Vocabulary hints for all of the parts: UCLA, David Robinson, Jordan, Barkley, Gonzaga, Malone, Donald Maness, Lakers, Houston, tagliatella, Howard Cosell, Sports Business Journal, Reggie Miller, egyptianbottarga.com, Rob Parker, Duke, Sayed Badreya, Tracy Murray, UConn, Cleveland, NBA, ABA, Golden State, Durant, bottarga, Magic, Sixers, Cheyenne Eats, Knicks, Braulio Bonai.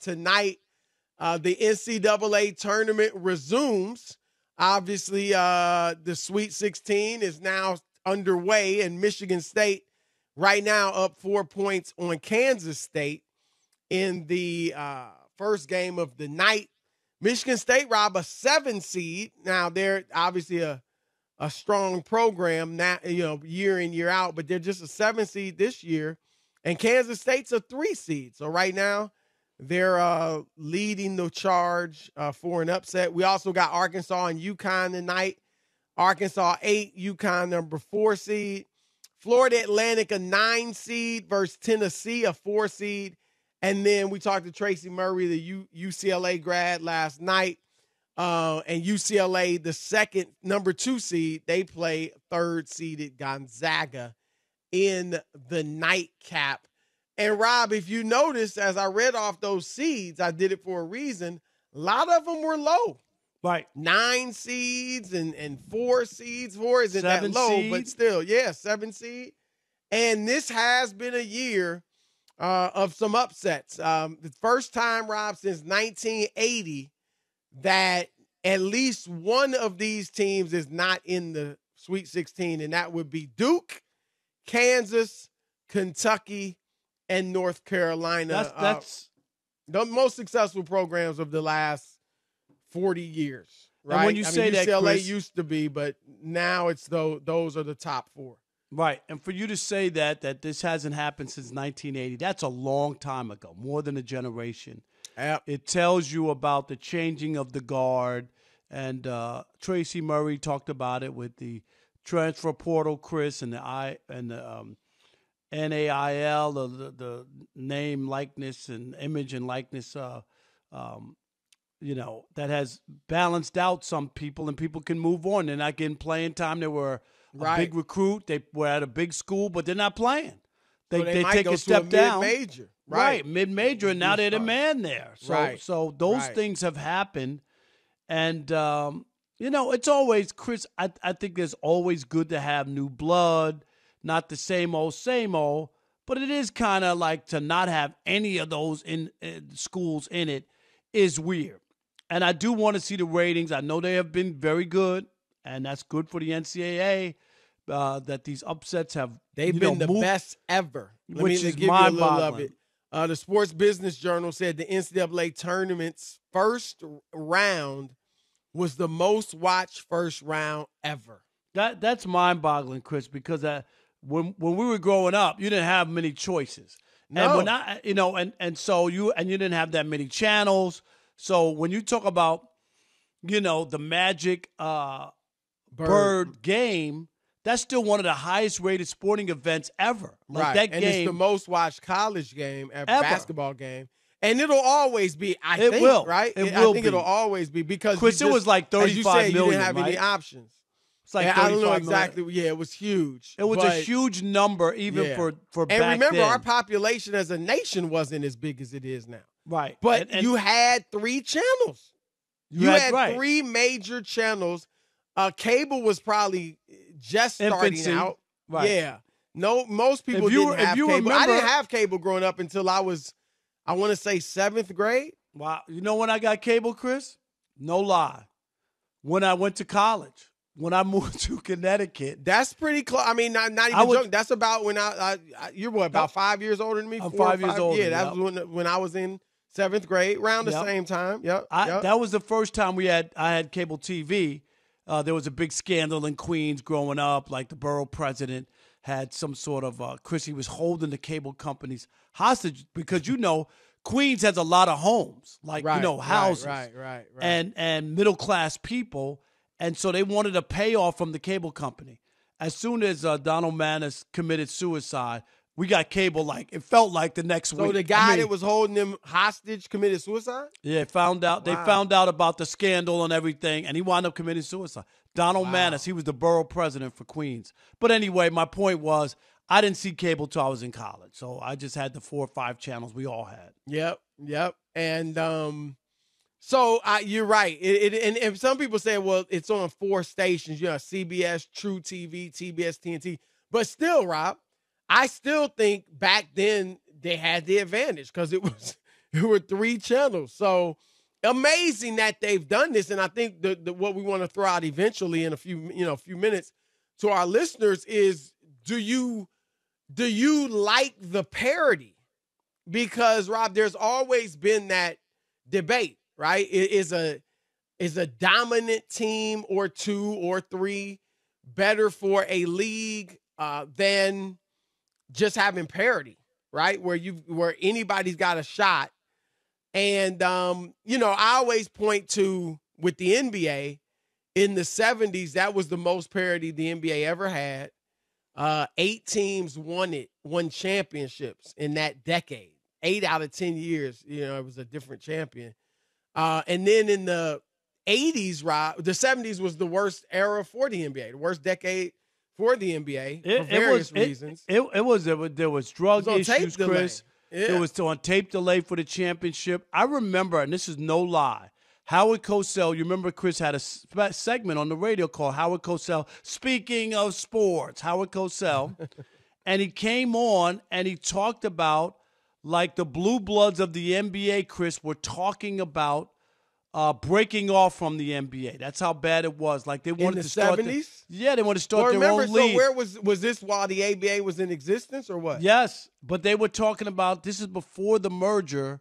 tonight. The NCAA tournament resumes. Obviously, the Sweet 16 is now underway, and Michigan State right now up 4 points on Kansas State in the first game of the night. Michigan State, Rob, a 7 seed. Now, they're obviously a strong program now, you know, year in, year out, but they're just a 7 seed this year. And Kansas State's a 3 seed. So right now, they're leading the charge for an upset. We also got Arkansas and UConn tonight. Arkansas 8, UConn number 4 seed. Florida Atlantic a 9 seed versus Tennessee a 4 seed. And then we talked to Tracy Murray, the UCLA grad, last night. And UCLA, the second, number 2 seed, they play third-seeded Gonzaga in the nightcap. And, Rob, if you notice, as I read off those seeds, I did it for a reason, a lot of them were low. Right. 9 seeds and 4 seeds. 4 isn't that low, seed. But still, yeah, 7 seed. And this has been a year of some upsets. The first time, Rob, since 1980 that at least one of these teams is not in the Sweet 16, and that would be Duke, Kansas, Kentucky, and North Carolina. That's the most successful programs of the last 40 years, right? And when you say that, UCLA used to be, but now it's those are the top 4. Right, and for you to say that this hasn't happened since 1980, that's a long time ago, more than a generation. Yep. It tells you about the changing of the guard, and Tracy Murray talked about it with the transfer portal, Chris, and the NAIL, the name, likeness, and image and likeness. You know, that has balanced out some people, and people can move on. They're not getting playing time. They were a big recruit. They were at a big school, but they're not playing. They take a step down. Mid-major. Right, mid-major, and now they're the man there. So those things have happened. And, you know, it's always, Chris, I think it's always good to have new blood, not the same old, but it is kind of like to not have any of those in schools in it is weird. And I do want to see the ratings. I know they have been very good, and that's good for the NCAA that these upsets have. They've been the best ever, which is mind-boggling. The Sports Business Journal said the NCAA tournament's first round was the most-watched first round ever. That's mind-boggling, Chris, because when we were growing up, you didn't have many choices. No. And when I, you know, and so you didn't have that many channels. So when you talk about, you know, the Magic Bird game, that's still one of the highest rated sporting events ever. Like that game, and it's the most watched college game ever, basketball game. And it'll always be, I think, right? I think it'll always be, because Chris, it was like 35 million. You didn't have any options. It's like, I don't know exactly. Million. Yeah, it was huge. It was a huge number, even for back then. And remember, our population as a nation wasn't as big as it is now. Right. But you had 3 channels. You had 3 major channels. Cable was probably just starting out. Right. Yeah. No, most people didn't have cable. Remember, I didn't have cable growing up until I was, I want to say, 7th grade. Wow. You know when I got cable, Chris? No lie. When I went to college. When I moved to Connecticut. That's pretty close. I mean, not even joking. That's about when I you're what, about 5 years older than me? I'm 5 years older. Yeah, that was when I was in 7th grade, around the same time. Yep. That was the first time I had cable TV. There was a big scandal in Queens growing up. Like the borough president had some sort of, Chrissy was holding the cable companies hostage because, you know, Queens has a lot of homes, like, you know, houses. Right. And middle-class people. And so they wanted a payoff from the cable company. As soon as Donald Maness committed suicide, we got cable it felt like the next week. So the guy that was holding him hostage committed suicide? Yeah, found out. Wow. They found out about the scandal and everything, and he wound up committing suicide. Donald Maness, he was the borough president for Queens. But anyway, my point was I didn't see cable till I was in college. So I just had the 4 or 5 channels we all had. Yep. And so you're right. And some people say, well, it's on 4 stations, you know, CBS, True TV, TBS, TNT. But still, Rob, I still think back then they had the advantage because it was There were three channels. So amazing that they've done this. And I think the what we want to throw out eventually in a few minutes to our listeners is, do you like the parody? Because, Rob, there's always been that debate, right? Is a dominant team or two or three better for a league than just having parity, right? Where anybody's got a shot. And, I always point to, with the NBA, in the 70s, that was the most parity the NBA ever had. 8 teams won championships in that decade. 8 out of 10 years, it was a different champion. And then in the 80s, Rob, the 70s was the worst era for the NBA, the worst decade for the NBA for various reasons. There was drug issues, Chris. Yeah. It was on tape delay for the championship. I remember, and this is no lie, Howard Cosell, you remember Chris had a segment on the radio called Howard Cosell, Speaking of Sports, Howard Cosell. And he came on and he talked about, like, the blue bloods of the NBA, Chris, were talking about breaking off from the NBA. That's how bad it was. Like, they wanted in the to start 70s? They wanted to start their own league. So where was this while the ABA was in existence or what? Yes, but they were talking about, this is before the merger,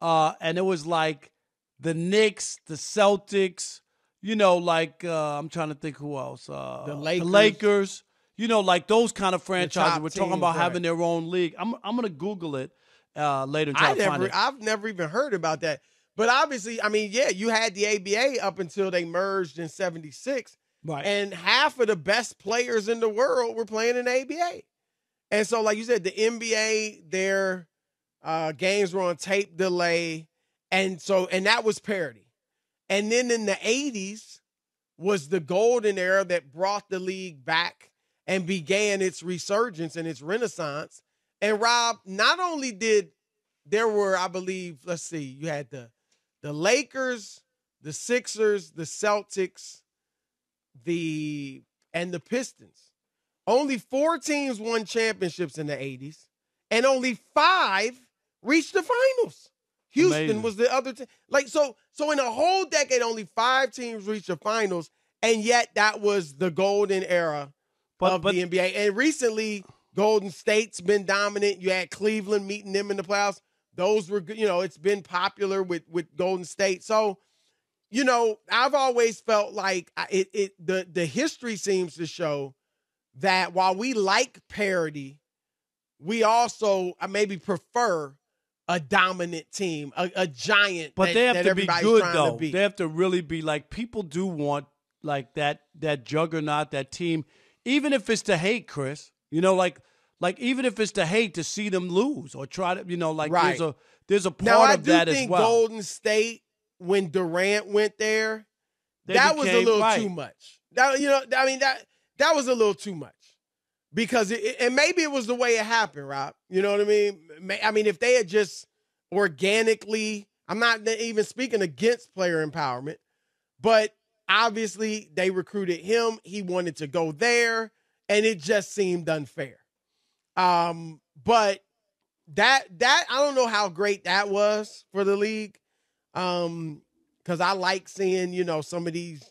and it was like the Knicks, the Celtics, I'm trying to think who else. The Lakers. Like those kind of franchises. We're talking about having their own league. I'm going to Google it later. I've never even heard about that. But obviously, you had the ABA up until they merged in 76. Right. And half of the best players in the world were playing in ABA. And so, like you said, the NBA, their games were on tape delay. And that was parity. And then in the 80s was the golden era that brought the league back and began its resurgence and its renaissance. And, Rob, not only there were, I believe, you had the Lakers, the Sixers, the Celtics, and the Pistons. Only 4 teams won championships in the 80s, and only 5 reached the finals. Houston Amazing. Was the other team. So in a whole decade, only 5 teams reached the finals, and yet that was the golden era of the NBA. And recently, Golden State's been dominant. You had Cleveland, meeting them in the playoffs. Those were, it's been popular with Golden State. So, I've always felt like the history seems to show that while we like parity, we also maybe prefer a dominant team, a giant. But they have to be good, though. They have to really be, like, people do want, like, that juggernaut, that team. Even if it's to hate, Chris, even if it's to hate to see them lose or try to, right. there's a part of that as well. Now, I do think Golden State, when Durant went there, that was a little too much. That was a little too much because and maybe it was the way it happened, Rob. You know what I mean? If they had just organically, I'm not even speaking against player empowerment, but obviously, they recruited him. He wanted to go there, and it just seemed unfair. But that I don't know how great that was for the league, because I like seeing some of these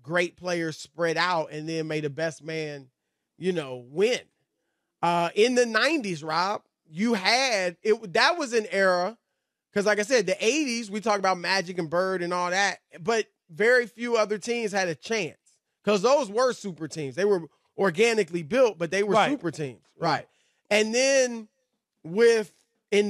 great players spread out and then made the best man win. In the 90s, Rob, you had it. That was an era because, like I said, the 80s we talk about Magic and Bird and all that, but very few other teams had a chance because those were super teams. They were organically built, but they were super teams. Right. And then in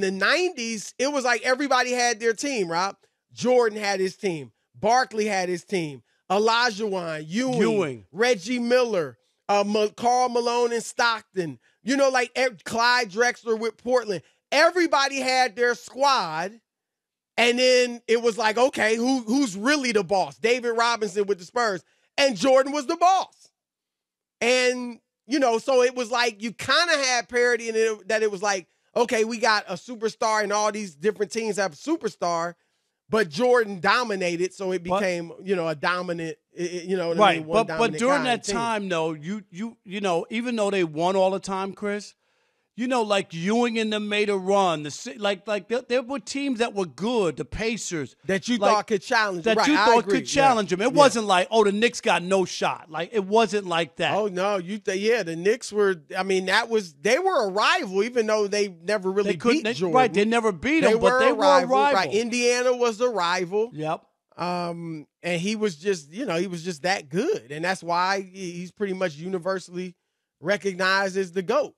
the 90s, it was like everybody had their team, Rob. Jordan had his team. Barkley had his team. Elijah Wynne, Ewing, Reggie Miller, Malone in Stockton, Clyde Drexler with Portland. Everybody had their squad. And then it was like, okay, who's really the boss? David Robinson with the Spurs. And Jordan was the boss. And, so it was like you kind of had parity in it, that it was like, okay, we got a superstar and all these different teams have a superstar, but Jordan dominated, so it became, a dominant, right. But during that time, though, even though they won all the time, Chris, you know, like Ewing and them made a run. There were teams that were good, the Pacers. That you thought could challenge them. That you thought could challenge them. It wasn't like, oh, the Knicks got no shot. Like, it wasn't like that. Oh, no. The Knicks were, I mean, they were a rival, even though they never really beat Jordan. Right, they never beat them, but they were a rival. Right, Indiana was the rival. Yep. And he was just, you know, he was just that good. And that's why he's pretty much universally recognized as the GOAT.